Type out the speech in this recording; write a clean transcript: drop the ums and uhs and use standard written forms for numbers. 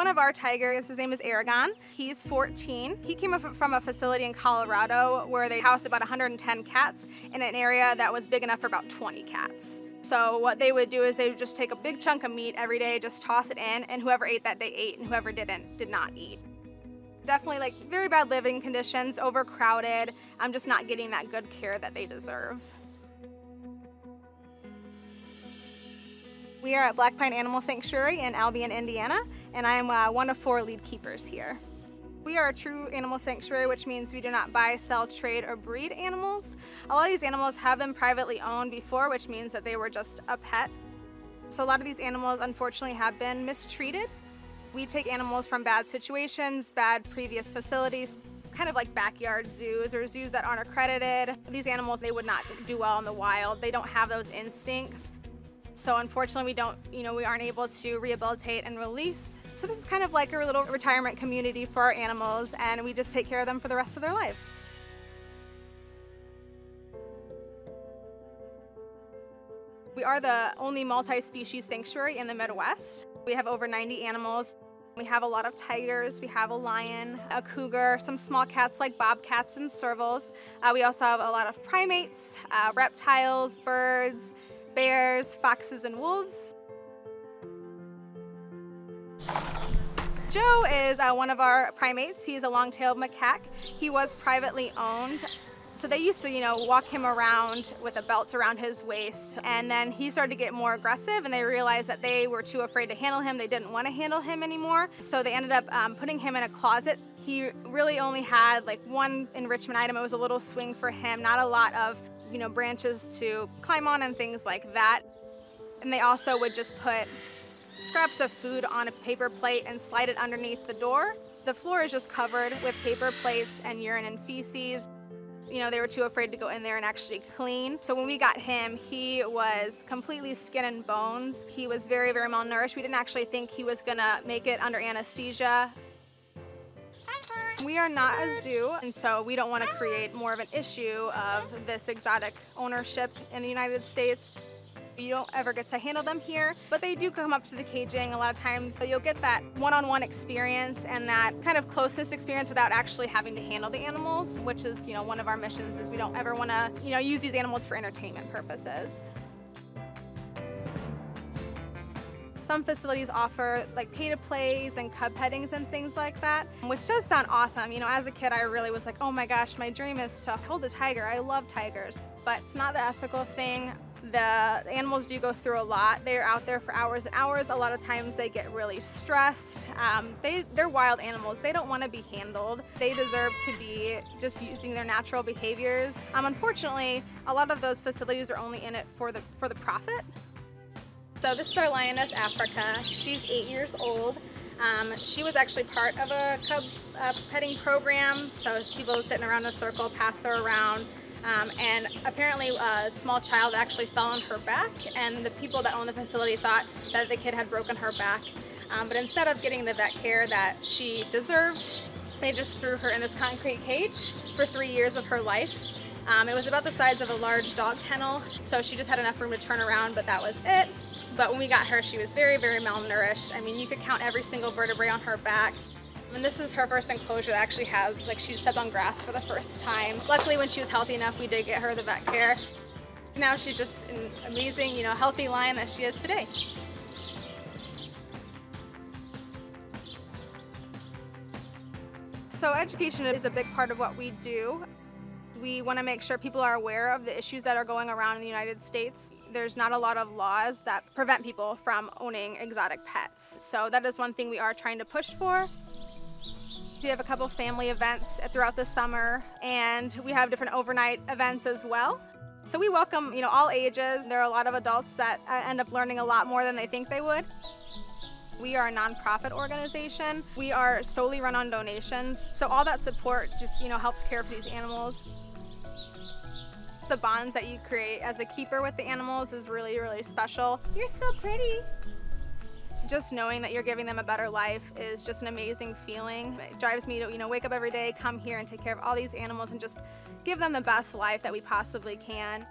one of our tigers, his name is Aragon. He's 14. He came from a facility in Colorado where they housed about 110 cats in an area that was big enough for about 20 cats. So what they would do is they would just take a big chunk of meat every day, just toss it in, and whoever ate that day ate, and whoever didn't did not eat. Definitely like very bad living conditions, overcrowded. I'm just not getting that good care that they deserve. We are at Black Pine Animal Sanctuary in Albion, Indiana, and I am one of 4 lead keepers here. We are a true animal sanctuary, which means we do not buy, sell, trade, or breed animals. A lot of these animals have been privately owned before, which means that they were just a pet. So a lot of these animals, unfortunately, have been mistreated. We take animals from bad situations, bad previous facilities, kind of like backyard zoos or zoos that aren't accredited. These animals, they would not do well in the wild. They don't have those instincts. So unfortunately, we aren't able to rehabilitate and release. So this is kind of like a little retirement community for our animals, and we just take care of them for the rest of their lives. We are the only multi-species sanctuary in the Midwest. We have over 90 animals. We have a lot of tigers, we have a lion, a cougar, some small cats like bobcats and servals. We also have a lot of primates, reptiles, birds, bears, foxes, and wolves. Joe is one of our primates. He's a long-tailed macaque. He was privately owned. So they used to, walk him around with a belt around his waist. And then he started to get more aggressive, and they realized that they were too afraid to handle him. They didn't want to handle him anymore. So they ended up putting him in a closet. He really only had like one enrichment item. It was a little swing for him, not a lot of branches to climb on and things like that. And they also would just put scraps of food on a paper plate and slide it underneath the door. The floor is just covered with paper plates and urine and feces. They were too afraid to go in there and actually clean. So when we got him, he was completely skin and bones. He was very, very malnourished. We didn't actually think he was gonna make it under anesthesia. We are not a zoo, and so we don't want to create more of an issue of this exotic ownership in the United States. You don't ever get to handle them here, but they do come up to the caging a lot of times, so you'll get that one-on-one experience and that kind of closest experience without actually having to handle the animals, which is, one of our missions is we don't ever want to, use these animals for entertainment purposes. Some facilities offer like pay-to-plays and cub pettings and things like that, which does sound awesome. As a kid, I really was like, oh my gosh, my dream is to hold a tiger. I love tigers, but it's not the ethical thing. The animals do go through a lot. They're out there for hours and hours. A lot of times they get really stressed. They're wild animals. They don't want to be handled. They deserve to be just using their natural behaviors. Unfortunately, a lot of those facilities are only in it for the profit. So this is our lioness, Africa. She's 8 years old. She was actually part of a cub petting program, so people sitting around a circle pass her around. And apparently a small child actually fell on her back, and the people that own the facility thought that the kid had broken her back. But instead of getting the vet care that she deserved, they just threw her in this concrete cage for 3 years of her life. It was about the size of a large dog kennel, so she just had enough room to turn around, but that was it. But when we got her, she was very, very malnourished. I mean, you could count every single vertebrae on her back. And this is her first enclosure that actually has, she stepped on grass for the first time. Luckily, when she was healthy enough, we did get her the vet care. Now she's just an amazing, healthy lion that she is today. So education is a big part of what we do. We want to make sure people are aware of the issues that are going around in the United States. There's not a lot of laws that prevent people from owning exotic pets. So that is one thing we are trying to push for. We have a couple family events throughout the summer, and we have different overnight events as well. So we welcome, all ages. There are a lot of adults that end up learning a lot more than they think they would. We are a nonprofit organization. We are solely run on donations. So all that support just, helps care for these animals. The bonds that you create as a keeper with the animals is really, really special. You're so pretty. Just knowing that you're giving them a better life is just an amazing feeling. It drives me to, wake up every day, come here and take care of all these animals and just give them the best life that we possibly can.